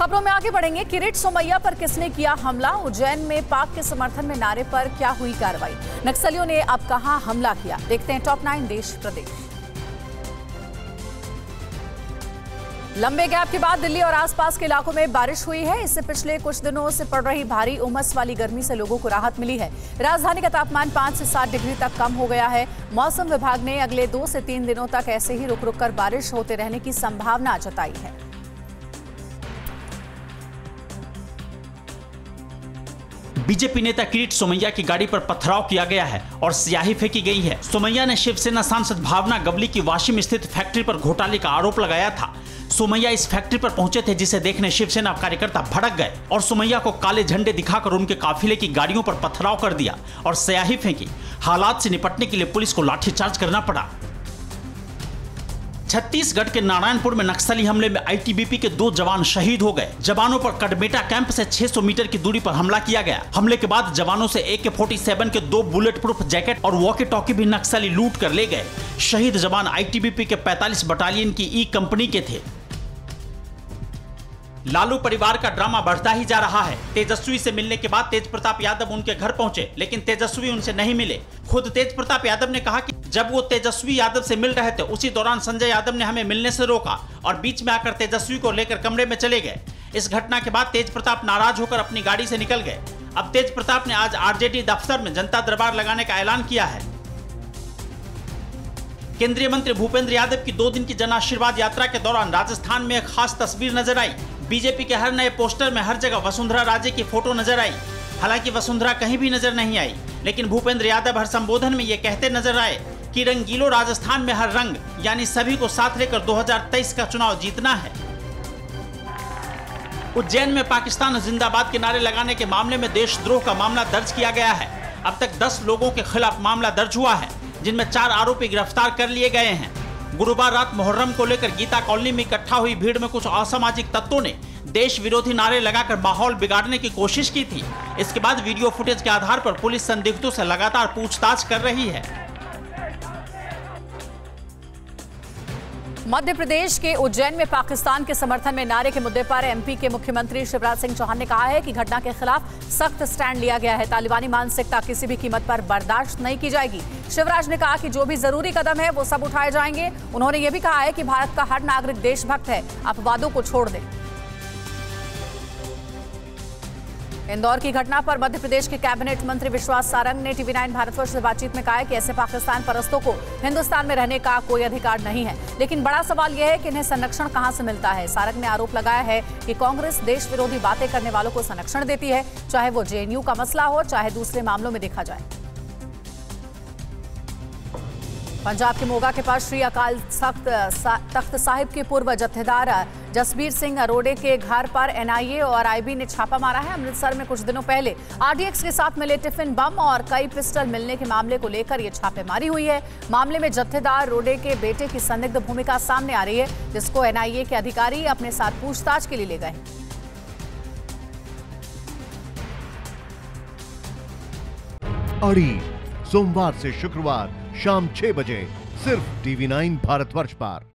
खबरों में आगे बढ़ेंगे। किरीट सोमैया पर किसने किया हमला? उज्जैन में पाक के समर्थन में नारे पर क्या हुई कार्रवाई? नक्सलियों ने अब कहां हमला किया? देखते हैं टॉप 9 देश प्रदेश। लंबे गैप के बाद दिल्ली और आसपास के इलाकों में बारिश हुई है। इससे पिछले कुछ दिनों से पड़ रही भारी उमस वाली गर्मी से लोगों को राहत मिली है। राजधानी का तापमान 5 से 7 डिग्री तक कम हो गया है। मौसम विभाग ने अगले 2 से 3 दिनों तक ऐसे ही रुक रुक कर बारिश होते रहने की संभावना जताई है। बीजेपी नेता किरीट सोमैया की गाड़ी पर पथराव किया गया है और स्याही फेंकी गई है। सोमैया ने शिवसेना सांसद भावना गवली की वाशिम स्थित फैक्ट्री पर घोटाले का आरोप लगाया था। सोमैया इस फैक्ट्री पर पहुंचे थे, जिसे देखने शिवसेना कार्यकर्ता भड़क गए और सोमैया को काले झंडे दिखाकर उनके काफिले की गाड़ियों पर पथराव कर दिया और स्याही फेंकी। हालात से निपटने के लिए पुलिस को लाठीचार्ज करना पड़ा। छत्तीसगढ़ के नारायणपुर में नक्सली हमले में आईटीबीपी के 2 जवान शहीद हो गए। जवानों पर कटबेटा कैंप से 600 मीटर की दूरी पर हमला किया गया। हमले के बाद जवानों से AK-47 के 2 बुलेट प्रूफ जैकेट और वॉकी टॉकी भी नक्सली लूट कर ले गए। शहीद जवान आईटीबीपी के 45 बटालियन की ई कंपनी के थे। लालू परिवार का ड्रामा बढ़ता ही जा रहा है। तेजस्वी से मिलने के बाद तेजप्रताप यादव उनके घर पहुंचे, लेकिन तेजस्वी उनसे नहीं मिले। खुद तेजप्रताप यादव ने कहा कि जब वो तेजस्वी यादव से मिल रहे थे, उसी दौरान संजय यादव ने हमें मिलने से रोका और बीच में आकर तेजस्वी को लेकर कमरे में चले गए। इस घटना के बाद तेजप्रताप नाराज होकर अपनी गाड़ी से निकल गए। अब तेजप्रताप ने आज आरजेडी दफ्तर में जनता दरबार लगाने का ऐलान किया है। केंद्रीय मंत्री भूपेंद्र यादव की 2 दिन की जन आशीर्वाद यात्रा के दौरान राजस्थान में एक खास तस्वीर नजर आई। बीजेपी के हर नए पोस्टर में हर जगह वसुंधरा राजे की फोटो नजर आई। हालांकि वसुंधरा कहीं भी नजर नहीं आई, लेकिन भूपेंद्र यादव हर संबोधन में ये कहते नजर आए कि रंगीलो राजस्थान में हर रंग, यानी सभी को साथ लेकर 2023 का चुनाव जीतना है। उज्जैन में पाकिस्तान जिंदाबाद के नारे लगाने के मामले में देशद्रोह का मामला दर्ज किया गया है। अब तक 10 लोगों के खिलाफ मामला दर्ज हुआ है, जिनमें 4 आरोपी गिरफ्तार कर लिए गए हैं। गुरुवार रात मुहर्रम को लेकर गीता कॉलोनी में इकट्ठा हुई भीड़ में कुछ असामाजिक तत्वों ने देश विरोधी नारे लगाकर माहौल बिगाड़ने की कोशिश की थी। इसके बाद वीडियो फुटेज के आधार पर पुलिस संदिग्धों से लगातार पूछताछ कर रही है। मध्य प्रदेश के उज्जैन में पाकिस्तान के समर्थन में नारे के मुद्दे पर एमपी के मुख्यमंत्री शिवराज सिंह चौहान ने कहा है कि घटना के खिलाफ सख्त स्टैंड लिया गया है। तालिबानी मानसिकता किसी भी कीमत पर बर्दाश्त नहीं की जाएगी। शिवराज ने कहा कि जो भी जरूरी कदम है वो सब उठाए जाएंगे। उन्होंने ये भी कहा है कि भारत का हर नागरिक देशभक्त है, अपवादों को छोड़ दें। इंदौर की घटना पर मध्य प्रदेश के कैबिनेट मंत्री विश्वास सारंग ने TV9 भारतवर्ष से बातचीत में कहा कि ऐसे पाकिस्तान परस्तों को हिंदुस्तान में रहने का कोई अधिकार नहीं है, लेकिन बड़ा सवाल यह है कि इन्हें संरक्षण कहां से मिलता है। सारंग ने आरोप लगाया है कि कांग्रेस देश विरोधी बातें करने वालों को संरक्षण देती है, चाहे वो जेएनयू का मसला हो, चाहे दूसरे मामलों में देखा जाए। पंजाब के मोगा के पास श्री अकाल तख्त साहिब के पूर्व जत्थेदार जसबीर सिंह अरोडे के घर पर एनआईए और आईबी ने छापा मारा है। अमृतसर में कुछ दिनों पहले आरडीएक्स के साथ मिले टिफिन बम और कई पिस्टल मिलने के मामले को लेकर ये छापेमारी हुई है। मामले में जत्थेदार अरोडे के बेटे की संदिग्ध भूमिका सामने आ रही है, जिसको एनआईए के अधिकारी अपने साथ पूछताछ के लिए ले गए। सोमवार से शुक्रवार शाम 6 बजे सिर्फ TV9 भारतवर्ष पर।